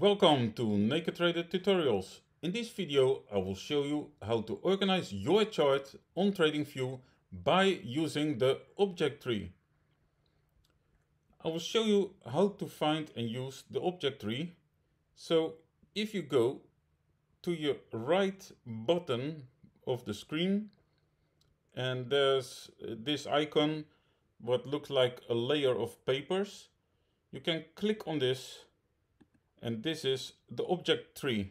Welcome to Naked Trader Tutorials. In this video I will show you how to organize your chart on TradingView by using the Object Tree. I will show you how to find and use the Object Tree. So if you go to your right bottom of the screen and there's this icon what looks like a layer of papers, you can click on this. And this is the object tree.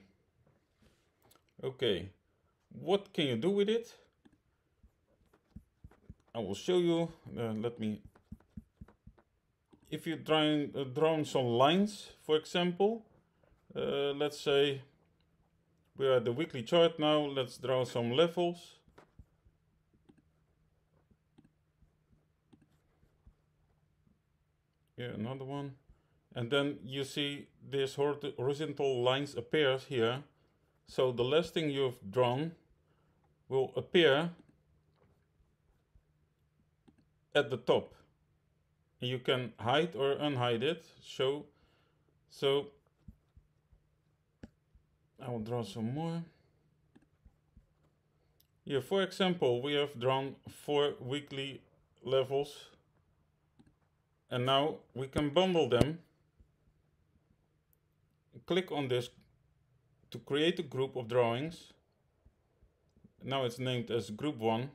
Okay, what can you do with it? I will show you. If you draw some lines, for example, let's say we are at the weekly chart now. Let's draw some levels. Here, another one. And then you see these horizontal lines appear here. So the last thing you've drawn will appear at the top. And you can hide or unhide it. So I will draw some more. Here, for example, we have drawn 4 weekly levels. And now we can bundle them. Click on this to create a group of drawings. Now it's named as group 1.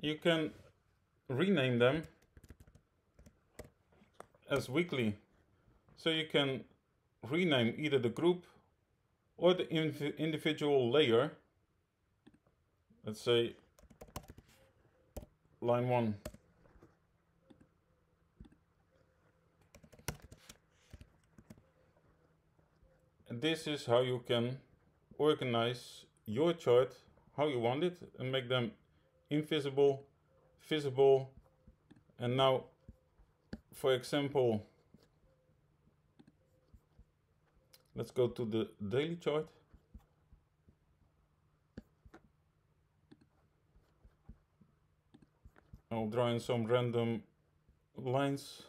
You can rename them as weekly. So you can rename either the group or the individual layer. Let's say line 1. This is how you can organize your chart how you want it and make them invisible, visible. And now, for example, let's go to the daily chart. I'll draw in some random lines.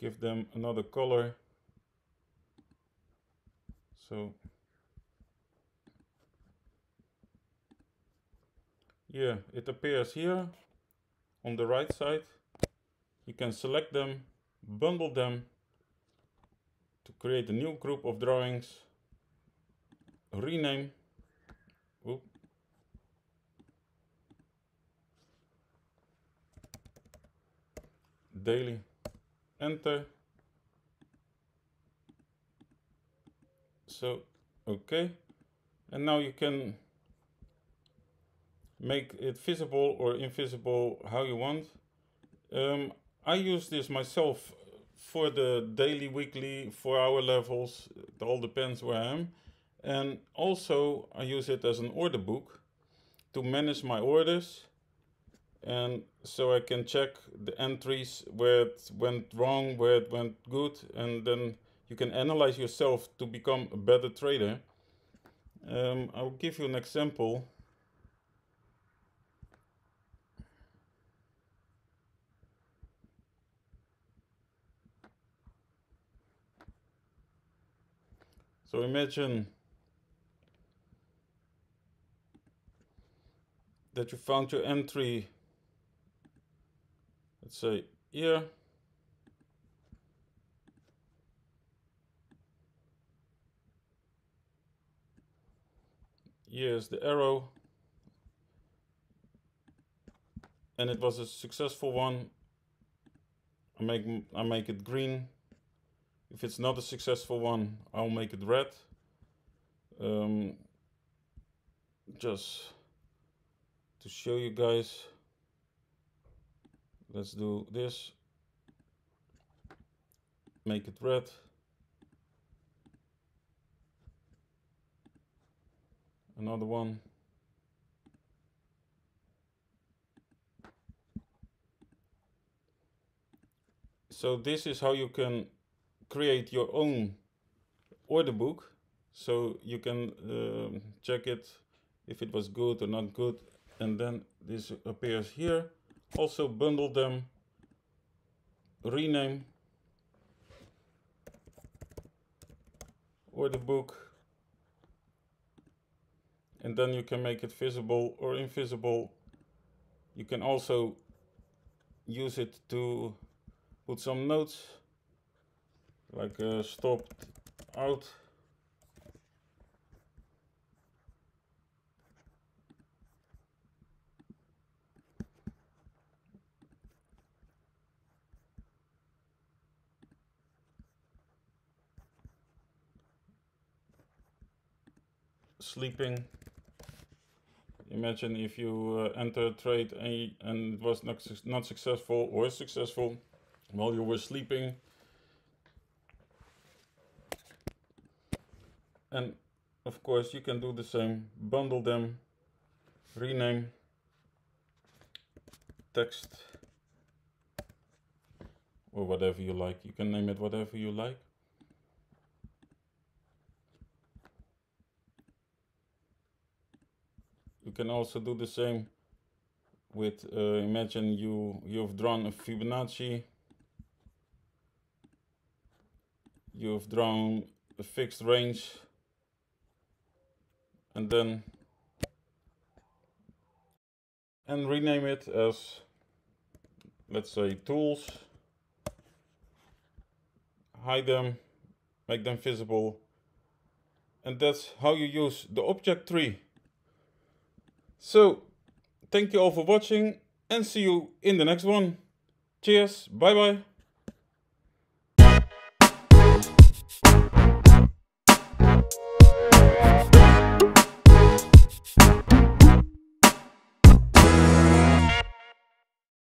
Give them another color. So yeah, it appears here on the right side. You can select them, bundle them to create a new group of drawings, rename. Daily. Enter. So, okay. And now you can make it visible or invisible how you want. I use this myself for the daily, weekly, 4-hour levels. It all depends where I am. And also I use it as an order book to manage my orders. And so I can check the entries where it went wrong, where it went good, and then you can analyze yourself to become a better trader. I'll give you an example. So imagine that you found your entry. Let's say here, here's the arrow, and it was a successful one. I make it green. If it's not a successful one, I'll make it red. Just to show you guys. Let's do this, make it red. Another one. So this is how you can create your own order book. So you can check it if it was good or not good. And then this appears here. Also bundle them rename order book, and then you can make it visible or invisible. You can also use it to put some notes, like stopped out. Sleeping. Imagine if you enter a trade and it was not successful or successful while you were sleeping. And of course you can do the same, bundle them, rename, text, or whatever you like. You can name it whatever you like. You can also do the same with, imagine you've drawn a Fibonacci, you've drawn a fixed range, and then rename it as, let's say, tools, hide them, make them visible, and that's how you use the object tree. So, thank you all for watching and see you in the next one. Cheers, bye bye.